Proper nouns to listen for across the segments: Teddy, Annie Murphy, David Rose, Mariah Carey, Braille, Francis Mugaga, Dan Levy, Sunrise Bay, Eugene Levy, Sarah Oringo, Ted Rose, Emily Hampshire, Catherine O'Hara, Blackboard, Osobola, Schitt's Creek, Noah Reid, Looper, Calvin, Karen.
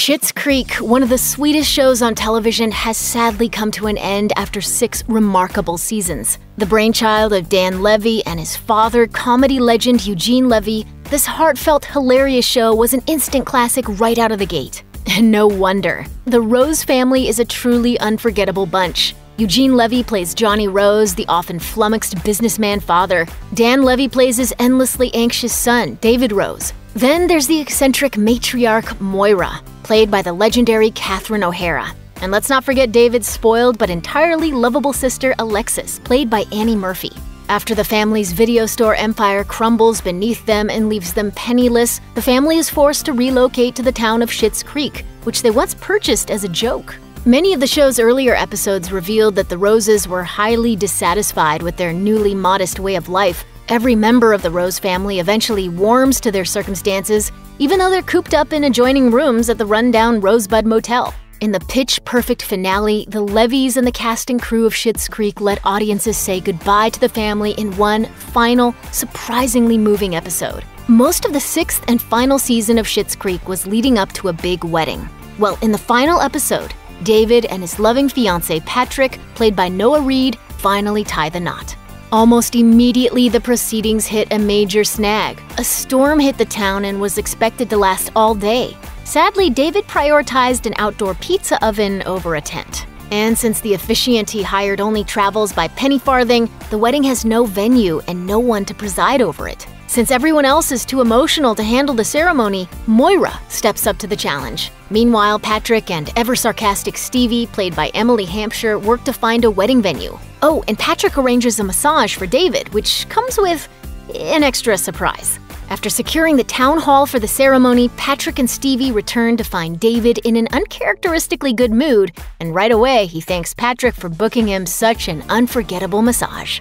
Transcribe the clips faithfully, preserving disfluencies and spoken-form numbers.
Schitt's Creek, one of the sweetest shows on television, has sadly come to an end after six remarkable seasons. The brainchild of Dan Levy and his father, comedy legend Eugene Levy, this heartfelt, hilarious show was an instant classic right out of the gate. And no wonder. The Rose family is a truly unforgettable bunch. Eugene Levy plays Johnny Rose, the often flummoxed businessman father. Dan Levy plays his endlessly anxious son, David Rose. Then there's the eccentric matriarch Moira, played by the legendary Catherine O'Hara. And let's not forget David's spoiled but entirely lovable sister Alexis, played by Annie Murphy. After the family's video store empire crumbles beneath them and leaves them penniless, the family is forced to relocate to the town of Schitt's Creek, which they once purchased as a joke. Many of the show's earlier episodes revealed that the Roses were highly dissatisfied with their newly modest way of life. Every member of the Rose family eventually warms to their circumstances, even though they're cooped up in adjoining rooms at the rundown Rosebud Motel. In the pitch-perfect finale, the Levys and the cast and crew of Schitt's Creek let audiences say goodbye to the family in one final, surprisingly moving episode. Most of the sixth and final season of Schitt's Creek was leading up to a big wedding. Well, in the final episode, David and his loving fiancé Patrick, played by Noah Reid, finally tie the knot. Almost immediately, the proceedings hit a major snag. A storm hit the town and was expected to last all day. Sadly, David prioritized an outdoor pizza oven over a tent. And since the officiant he hired only travels by penny farthing, the wedding has no venue and no one to preside over it. Since everyone else is too emotional to handle the ceremony, Moira steps up to the challenge. Meanwhile, Patrick and ever-sarcastic Stevie, played by Emily Hampshire, work to find a wedding venue. Oh, and Patrick arranges a massage for David, which comes with an extra surprise. After securing the town hall for the ceremony, Patrick and Stevie return to find David in an uncharacteristically good mood, and right away he thanks Patrick for booking him such an unforgettable massage.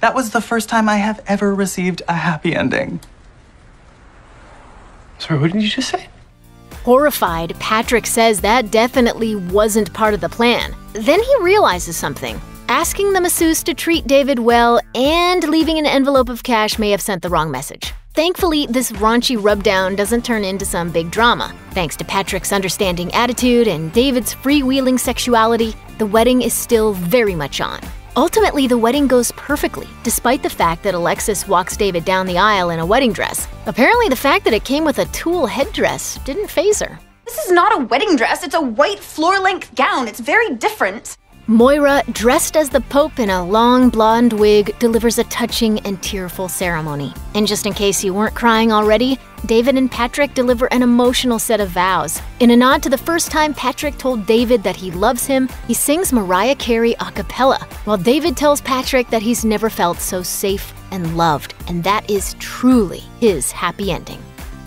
That was the first time I have ever received a happy ending. Sorry, what did you just say? Horrified, Patrick says that definitely wasn't part of the plan. Then he realizes something. Asking the masseuse to treat David well and leaving an envelope of cash may have sent the wrong message. Thankfully, this raunchy rubdown doesn't turn into some big drama. Thanks to Patrick's understanding attitude and David's freewheeling sexuality, the wedding is still very much on. Ultimately, the wedding goes perfectly, despite the fact that Alexis walks David down the aisle in a wedding dress. Apparently, the fact that it came with a tulle headdress didn't faze her. This is not a wedding dress, it's a white floor-length gown. It's very different. Moira, dressed as the Pope in a long blonde wig, delivers a touching and tearful ceremony. And just in case you weren't crying already, David and Patrick deliver an emotional set of vows. In a nod to the first time Patrick told David that he loves him, he sings Mariah Carey a cappella, while David tells Patrick that he's never felt so safe and loved, and that is truly his happy ending.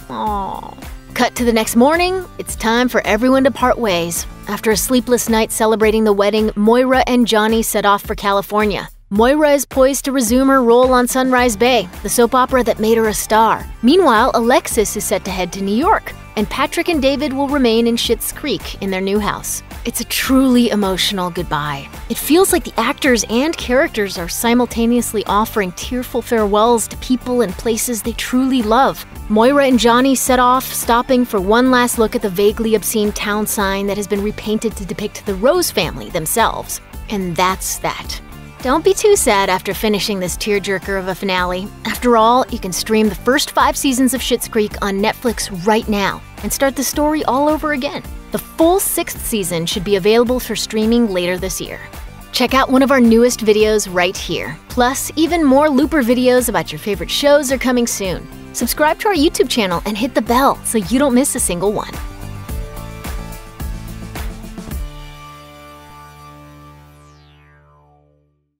Aww. Cut to the next morning, it's time for everyone to part ways. After a sleepless night celebrating the wedding, Moira and Johnny set off for California. Moira is poised to resume her role on Sunrise Bay, the soap opera that made her a star. Meanwhile, Alexis is set to head to New York, and Patrick and David will remain in Schitt's Creek in their new house. It's a truly emotional goodbye. It feels like the actors and characters are simultaneously offering tearful farewells to people and places they truly love. Moira and Johnny set off, stopping for one last look at the vaguely obscene town sign that has been repainted to depict the Rose family themselves. And that's that. Don't be too sad after finishing this tearjerker of a finale. After all, you can stream the first five seasons of Schitt's Creek on Netflix right now and start the story all over again. The full sixth season should be available for streaming later this year. Check out one of our newest videos right here. Plus, even more Looper videos about your favorite shows are coming soon. Subscribe to our YouTube channel and hit the bell so you don't miss a single one.